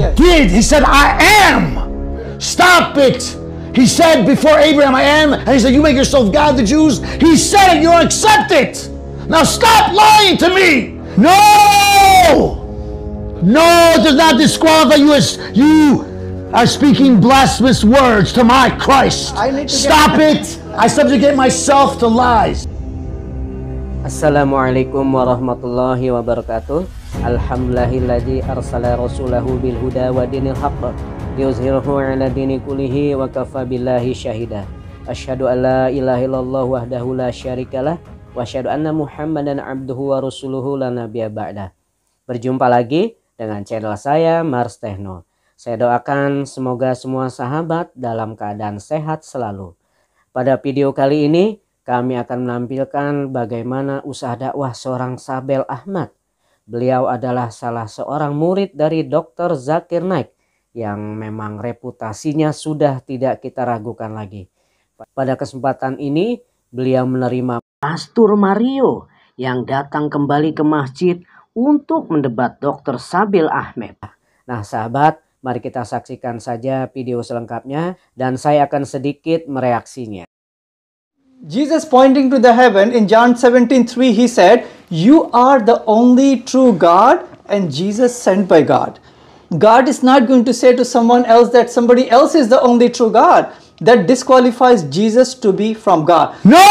I did. He said, I am. Stop it. He said before Abraham, I am. And he said, you make yourself God, the Jews. He said it, you accept it. Now stop lying to me. No. No, it does not disqualify you as you are speaking blasphemous words to my Christ. Stop it. I subjugate myself to lies. Assalamualaikum warahmatullahi wabarakatuh. Alhamdulillahilladzi arsala rasulahu bil huda wa dinil haqq liyuzhirahu 'ala dini kullihi wa kafa billahi syahida. Asyhadu an la ilaha illallah wahdahu la syarikalah wa asyhadu anna Muhammadan 'abduhu wa rasuluhu la nabiyya ba'da. Berjumpa lagi dengan channel saya Mars Techno. Saya doakan semoga semua sahabat dalam keadaan sehat selalu. Pada video kali ini kami akan menampilkan bagaimana usaha dakwah seorang Sabeel Ahmed. Beliau adalah salah seorang murid dari Dr. Zakir Naik yang memang reputasinya sudah tidak kita ragukan lagi. Pada kesempatan ini beliau menerima Pastor Mario yang datang kembali ke masjid untuk mendebat Dr. Sabeel Ahmed. Nah sahabat, mari kita saksikan saja video selengkapnya dan saya akan sedikit mereaksinya. Jesus pointing to the heaven in John 17:3, he said, you are the only true God and Jesus sent by God. God is not going to say to someone else that somebody else is the only true God. That disqualifies Jesus to be from God. No!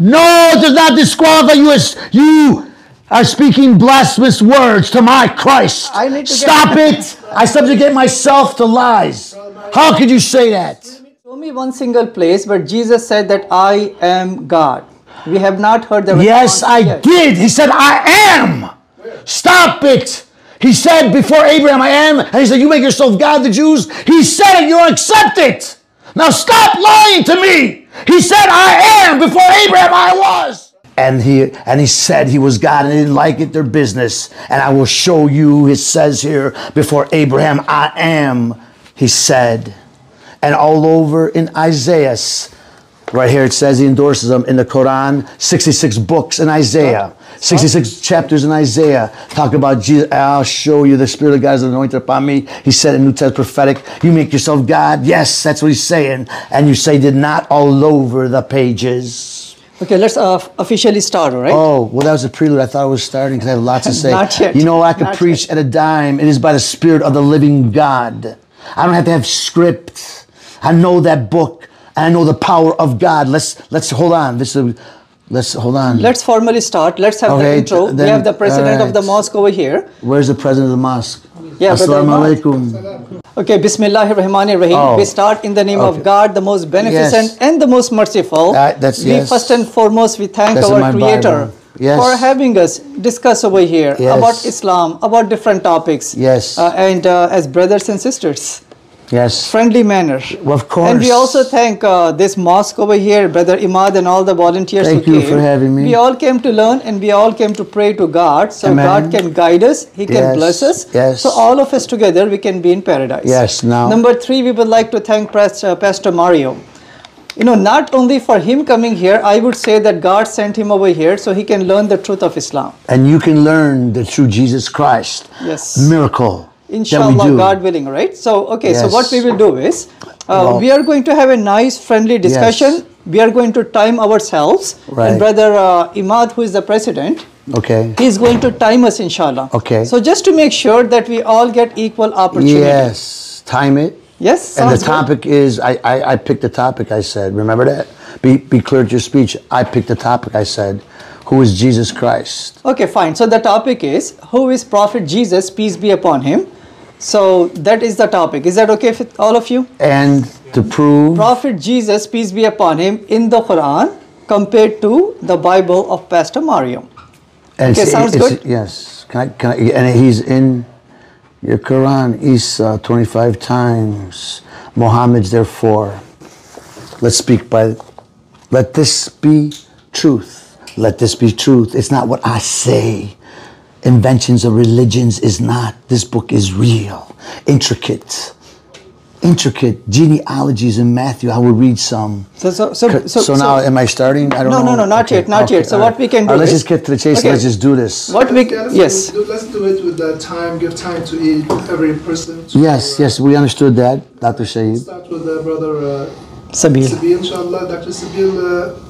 No, it does not disqualify you as you are speaking blasphemous words to my Christ. Stop it. I subjugate myself to lies. How could you say that? Show me one single place where Jesus said that I am God. We have not heard the response. Yes, I did. He said, I am. Stop it. He said before Abraham, I am. And he said, you make yourself God, the Jews. He said it, you accept it. Now stop lying to me. He said, I am. Before Abraham, I was. And he said he was God and he didn't like it, their business. And I will show you, it says here, before Abraham, I am, he said. And all over in Isaiah, right here it says he endorses them in the Quran, 66 books in Isaiah, 66 chapters in Isaiah, talking about Jesus. I'll show you the Spirit of God is anointed upon me. He said in New Testament prophetic, you make yourself God. Yes, that's what he's saying. And you say did not all over the pages. Okay, let's officially start, all right? Oh, well, that was a prelude. I thought I was starting because I had lots to say. Not yet. You know, I could preach at a dime. It is by the Spirit of the living God. I don't have to have script. I know that book. I know the power of God. Let's hold on. Let's hold on. Let's formally start. Let's have the intro. Then, we have the president of the mosque over here. Where's the president of the mosque? Yeah, Assalamualaikum. Okay, Bismillahir Rahmanir Rahim. Oh. We start in the name of God, the most beneficent and the most merciful. First and foremost, we thank our Creator for having us discuss over here about Islam, about different topics. Yes, and as brothers and sisters. Yes. Friendly manner. Well, of course. And we also thank this mosque over here, Brother Imad and all the volunteers who came. Thank you for having me. We all came to learn and we all came to pray to God. So Amen. God can guide us. He can bless us. Yes. So all of us together, we can be in paradise. Yes. Now. Number three, we would like to thank Pastor Mario. You know, not only for him coming here, I would say that God sent him over here so he can learn the truth of Islam. And you can learn the true Jesus Christ. Yes. Miracle. Inshallah, God willing, right? So, okay, so what we will do is, we are going to have a nice, friendly discussion. Yes. We are going to time ourselves. Right. And Brother Imad, who is the president, he is going to time us, inshallah. Okay. So, just to make sure that we all get equal opportunity. Yes, time it. Yes, and the topic is, I picked the topic, I said. Remember that? Be clear to your speech. I picked the topic, I said. Who is Jesus Christ? Okay, fine. So, the topic is, who is Prophet Jesus, peace be upon him? So that is the topic. Is that okay with all of you? And to prove Prophet Jesus, peace be upon him, in the Quran compared to the Bible of Pastor Mario. And okay, sounds good? Yes. Can I, and he's in your Quran, Isa 25 times. Muhammad's therefore. Let's speak by, let this be truth. Let this be truth. It's not what I say. Inventions of religions is not. This book is real, intricate. intricate genealogies in Matthew. I will read some. So now, am I starting? I don't know. No, not yet, not yet. So what we can do? Let's just get to the chase. Okay. Let's just do this. Let's do it with the time. Give time to each every person. Yes, we understood that, Dr. Shaheed. Start with the brother Sabeel. Sabeel, inshallah, Dr. Sabeel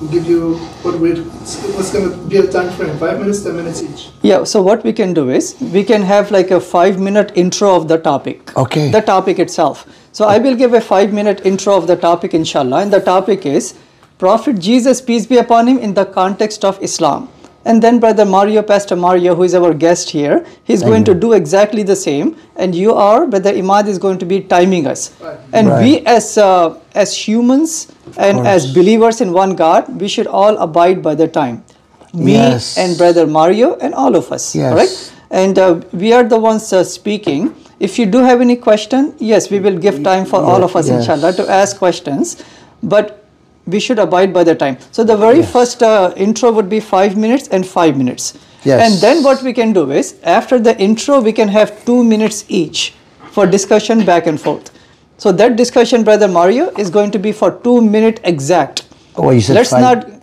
will give you what's going to be a time frame, 5 minutes, 10 minutes each. Yeah, so what we can do is, we can have like a 5-minute intro of the topic. Okay. The topic itself. So I will give a 5-minute intro of the topic, inshallah, and the topic is Prophet Jesus, peace be upon him, in the context of Islam. And then Brother Mario, Pastor Mario, who is our guest here, he's going to do exactly the same, and you are, Brother Imad, is going to be timing us. And we as humans and as believers in one God, we should all abide by the time. Me and Brother Mario and all of us, right? And we are the ones speaking. If you do have any question, we will give time for all of us, inshallah, to ask questions. But we should abide by the time. So the very first intro would be 5 minutes and 5 minutes. And then what we can do is, after the intro, we can have 2 minutes each for discussion back and forth. So that discussion, Brother Mario, is going to be for 2 minutes exact. Well, you said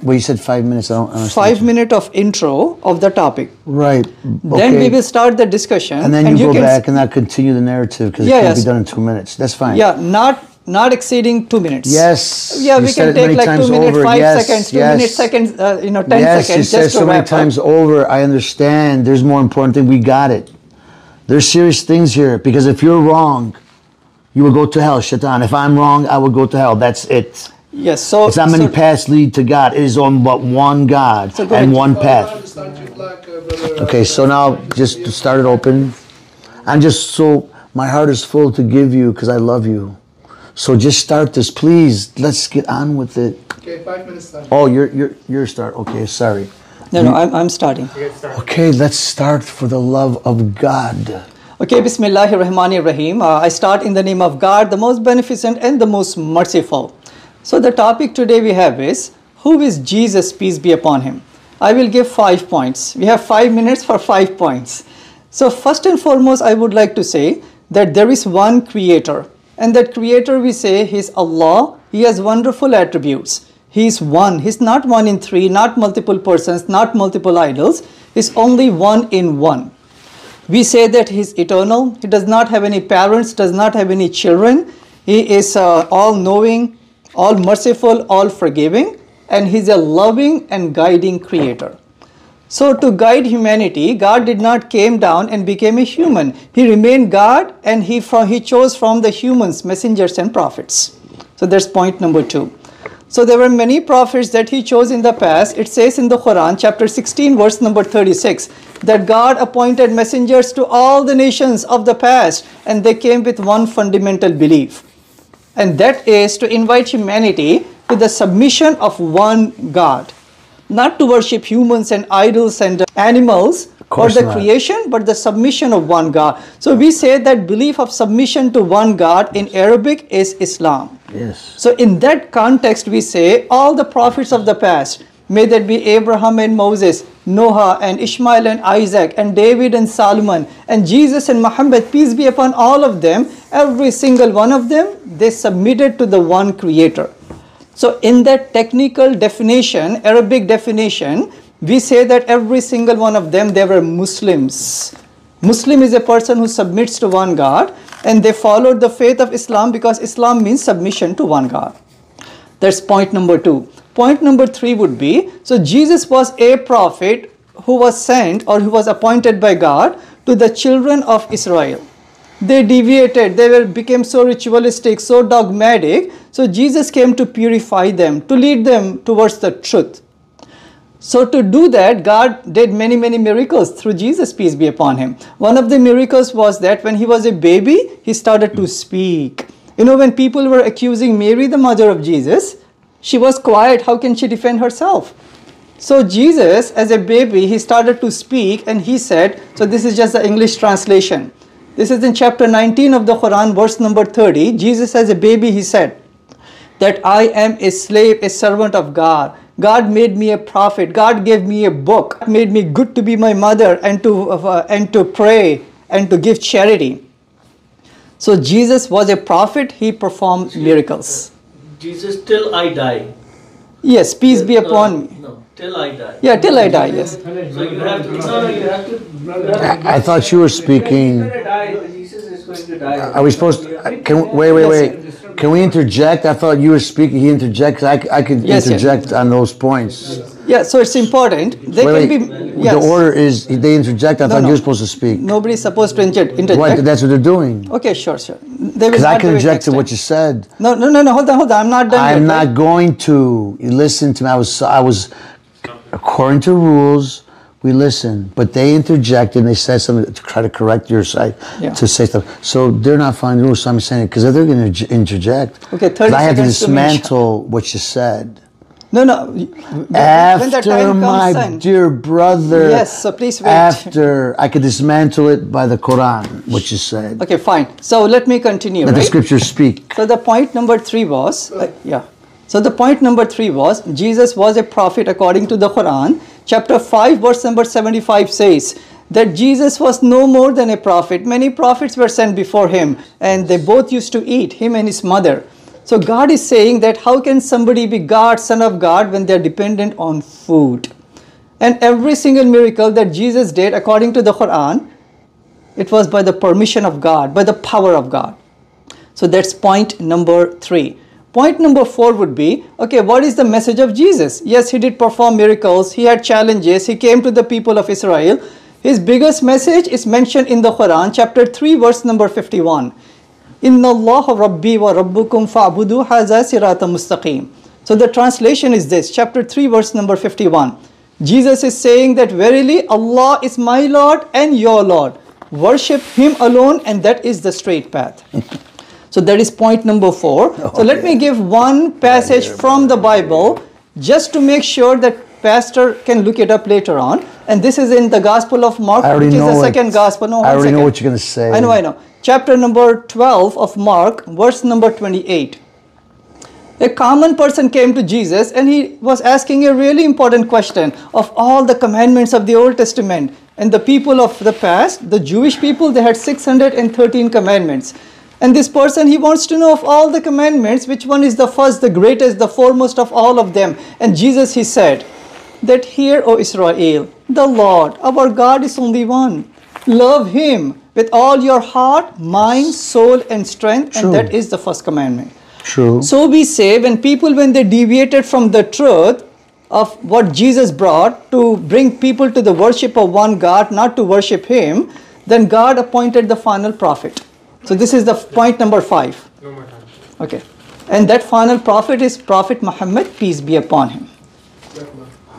you said 5 minutes. I don't understand. 5 minutes of intro of the topic. Right. Okay. Then we will start the discussion. And then you go back and not continue the narrative because it can't be done in 2 minutes. That's fine. Yeah, not exceeding 2 minutes. We can take like 2 minutes, 5 seconds, 2 minutes, seconds, 10 seconds. Yes, so many times over. I understand. There's more important thing. We got it. There's serious things here, because if you're wrong, you will go to hell, Shaitan. If I'm wrong, I will go to hell. That's it. Yes, so it's not many paths lead to God. It is on but one God and one path. Okay, so now just to start it open. I'm just so, my heart is full to give you because I love you. So just start this, please. Let's get on with it. Okay, 5 minutes time. Oh, you're start. Okay, sorry. No, I'm starting. Okay, let's start for the love of God. Okay, Bismillahir Rahmanir Rahim. I start in the name of God, the most beneficent and the most merciful. So the topic today we have is, who is Jesus, peace be upon him? I will give 5 points. We have 5 minutes for 5 points. So first and foremost, I would like to say that there is one creator. And that creator, we say, he's Allah. He has wonderful attributes. He's one. He's not one in three, not multiple persons, not multiple idols. He's only one in one. We say that he's eternal. He does not have any parents, does not have any children. He is all-knowing, all-merciful, all-forgiving. And he's a loving and guiding creator. So to guide humanity, God did not came down and became a human. He remained God, and he chose from the humans, messengers and prophets. So that's point number 2. So there were many prophets that he chose in the past. It says in the Quran, chapter 16, verse number 36, that God appointed messengers to all the nations of the past, and they came with one fundamental belief. And that is to invite humanity to the submission of one God. Not to worship humans and idols and animals or the creation, but the submission of one God. So we say that belief of submission to one God in Arabic is Islam. Yes. So in that context, we say all the prophets of the past, may that be Abraham and Moses, Noah and Ishmael and Isaac and David and Solomon and Jesus and Muhammad, peace be upon all of them, every single one of them, they submitted to the one creator. So in that technical definition, Arabic definition, we say that every single one of them, they were Muslims. Muslim is a person who submits to one God, and they followed the faith of Islam because Islam means submission to one God. That's point number 2. Point number 3 would be, so Jesus was a prophet who was sent or who was appointed by God to the children of Israel. They deviated, became so ritualistic, so dogmatic. So Jesus came to purify them, to lead them towards the truth. So to do that, God did many, many miracles through Jesus, peace be upon him. One of the miracles was that when he was a baby, he started to speak. You know, when people were accusing Mary, the mother of Jesus, she was quiet. How can she defend herself? So Jesus, as a baby, he started to speak, and he said, so this is just the English translation. This is in chapter 19 of the Quran, verse number 30. Jesus, as a baby, he said that I am a slave, a servant of God. God made me a prophet. God gave me a book. God made me good to be my mother and to pray and to give charity. So Jesus was a prophet, he performed miracles. Jesus, till I die. Yes, peace be upon me. No, till I die. Yeah, till I die, yes. So you have to, I thought you were speaking. Jesus is going to die. Are we supposed to, wait. Can we interject? I thought you were speaking, he interjects. I could interject on those points. Yeah, so it's important. They can be, the order is they interject. I thought you were supposed to speak. Nobody's supposed to interject. Right, that's what they're doing. Okay, sure. Because I can interject to what you said. No, hold on. I'm not done. I'm not going to. You listen to me. I was, according to rules, we listen. But they interjected and they said something to try to correct your side, to say stuff. So they're not following the rules, so I'm saying it because they're going to interject. Okay, 30 seconds. I had to dismantle what you said. No. After my dear brother. Yes, so please wait. After I could dismantle it by the Quran, what you said. Okay, fine. So let me continue. Let the scriptures speak. So the point number 3 was, Jesus was a prophet according to the Quran. Chapter 5, verse number 75 says that Jesus was no more than a prophet. Many prophets were sent before him, and they both used to eat, him and his mother. So God is saying that how can somebody be God, son of God, when they are dependent on food? And every single miracle that Jesus did according to the Quran, it was by the permission of God, by the power of God. So that's point number 3. Point number 4 would be, okay, what is the message of Jesus? Yes, he did perform miracles, he had challenges, he came to the people of Israel. His biggest message is mentioned in the Quran, chapter 3, verse number 51. Inna Allaha Rabbi wa Rabbukum fa'budu haza siratan mustaqim. So the translation is this, chapter 3 verse number 51. Jesus is saying that verily Allah is my Lord and your Lord. Worship Him alone, and that is the straight path. So that is point number 4. So let me give one passage from the Bible just to make sure that Pastor can look it up later on. And this is in the Gospel of Mark, which is the second Gospel. No, I already know what you're going to say. I know. Chapter number 12 of Mark, verse number 28. A common person came to Jesus and he was asking a really important question of all the commandments of the Old Testament. And the people of the past, the Jewish people, they had 613 commandments. And this person, he wants to know of all the commandments, which one is the first, the greatest, the foremost of all of them. And Jesus, he said, that hear, O Israel, the Lord, our God is only one. Love Him with all your heart, mind, soul, and strength. True. And that is the first commandment. True. So we say when they deviated from the truth of what Jesus brought to bring people to the worship of one God, not to worship Him, then God appointed the final prophet. So this is the point number 5. Okay. And that final prophet is Prophet Muhammad, peace be upon him.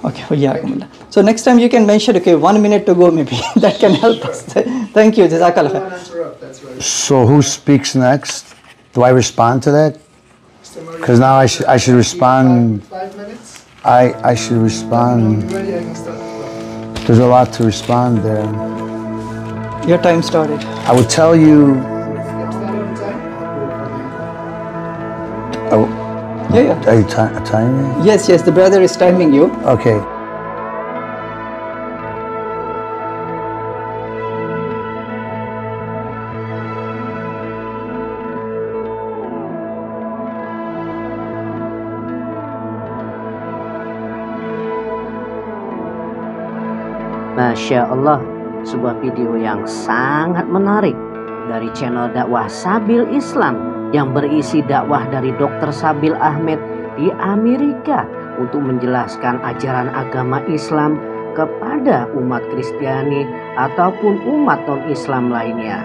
Okay, so next time you can mention, okay, 1 minute to go maybe, that can help us. Thank you, Jazakallah. So who speaks next? Do I respond to that? Because now I should respond. 5 minutes? I should respond. There's a lot to respond there. Your time started. I will tell you. Oh. Yeah. Are you timing me? Yes, the brother is timing you. Okay. Masya Allah, sebuah video yang sangat menarik dari channel dakwah Sabeel Islam yang berisi dakwah dari Dr. Sabeel Ahmed di Amerika untuk menjelaskan ajaran agama Islam kepada umat Kristiani ataupun umat non-Islam lainnya.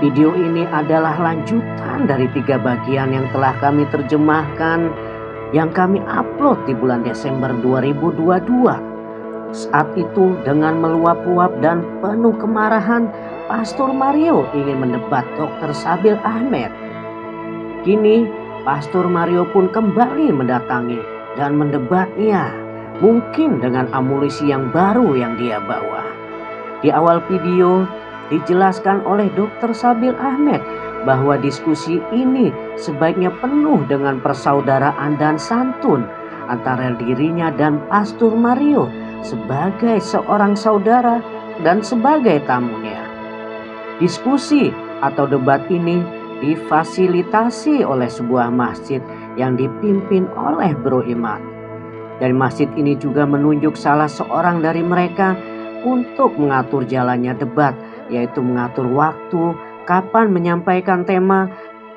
Video ini adalah lanjutan dari 3 bagian yang telah kami terjemahkan yang kami upload di bulan Desember 2022. Saat itu dengan meluap-luap dan penuh kemarahan, Pastor Mario ingin mendebat Dr. Sabeel Ahmed. Kini, Pastor Mario pun kembali mendatangi dan mendebatnya, mungkin dengan amunisi yang baru yang dia bawa. Di awal video, dijelaskan oleh Dr. Sabeel Ahmed bahwa diskusi ini sebaiknya penuh dengan persaudaraan dan santun antara dirinya dan Pastor Mario sebagai seorang saudara dan sebagai tamunya. Diskusi atau debat ini difasilitasi oleh sebuah masjid yang dipimpin oleh Bro Imad. Dan masjid ini juga menunjuk salah seorang dari mereka untuk mengatur jalannya debat, yaitu mengatur waktu, kapan menyampaikan tema,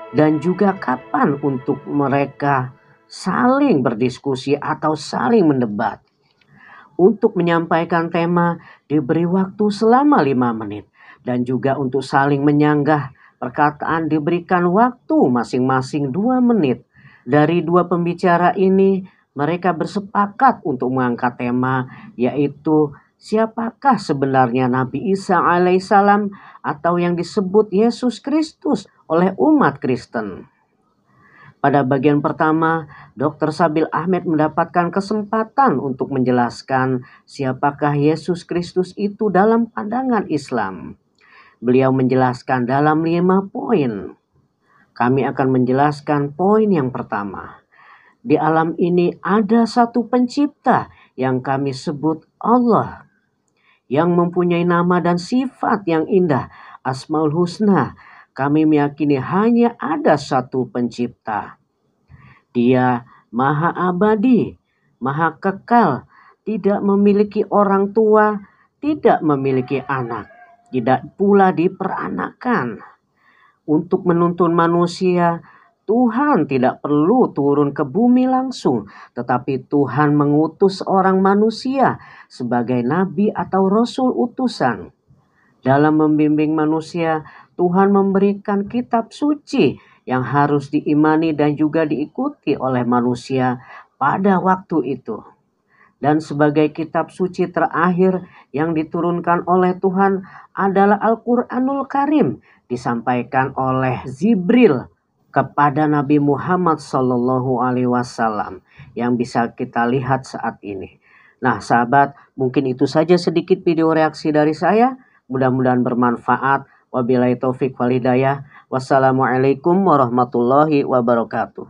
dan juga kapan untuk mereka saling berdiskusi atau saling mendebat. Untuk menyampaikan tema diberi waktu selama 5 menit, dan juga untuk saling menyanggah perkataan diberikan waktu masing-masing 2 menit. Dari 2 pembicara ini, mereka bersepakat untuk mengangkat tema, yaitu siapakah sebenarnya Nabi Isa alaihissalam atau yang disebut Yesus Kristus oleh umat Kristen. Pada bagian pertama, Dr. Sabeel Ahmed mendapatkan kesempatan untuk menjelaskan siapakah Yesus Kristus itu dalam pandangan Islam. Beliau menjelaskan dalam 5 poin. Kami akan menjelaskan poin yang pertama. Di alam ini ada satu pencipta yang kami sebut Allah, yang mempunyai nama dan sifat yang indah, Asmaul Husna. Kami meyakini hanya ada satu pencipta. Dia maha abadi, maha kekal, tidak memiliki orang tua, tidak memiliki anak, tidak pula diperanakan. Untuk menuntun manusia, Tuhan tidak perlu turun ke bumi langsung, tetapi Tuhan mengutus orang manusia sebagai nabi atau rasul utusan. Dalam membimbing manusia, Tuhan memberikan kitab suci yang harus diimani dan juga diikuti oleh manusia pada waktu itu. Dan sebagai kitab suci terakhir yang diturunkan oleh Tuhan adalah Al-Quranul Karim, disampaikan oleh Zibril kepada Nabi Muhammad SAW yang bisa kita lihat saat ini. Nah sahabat, mungkin itu saja sedikit video reaksi dari saya. Mudah-mudahan bermanfaat. Wabillahi taufiq wal hidayah. Wassalamualaikum warahmatullahi wabarakatuh.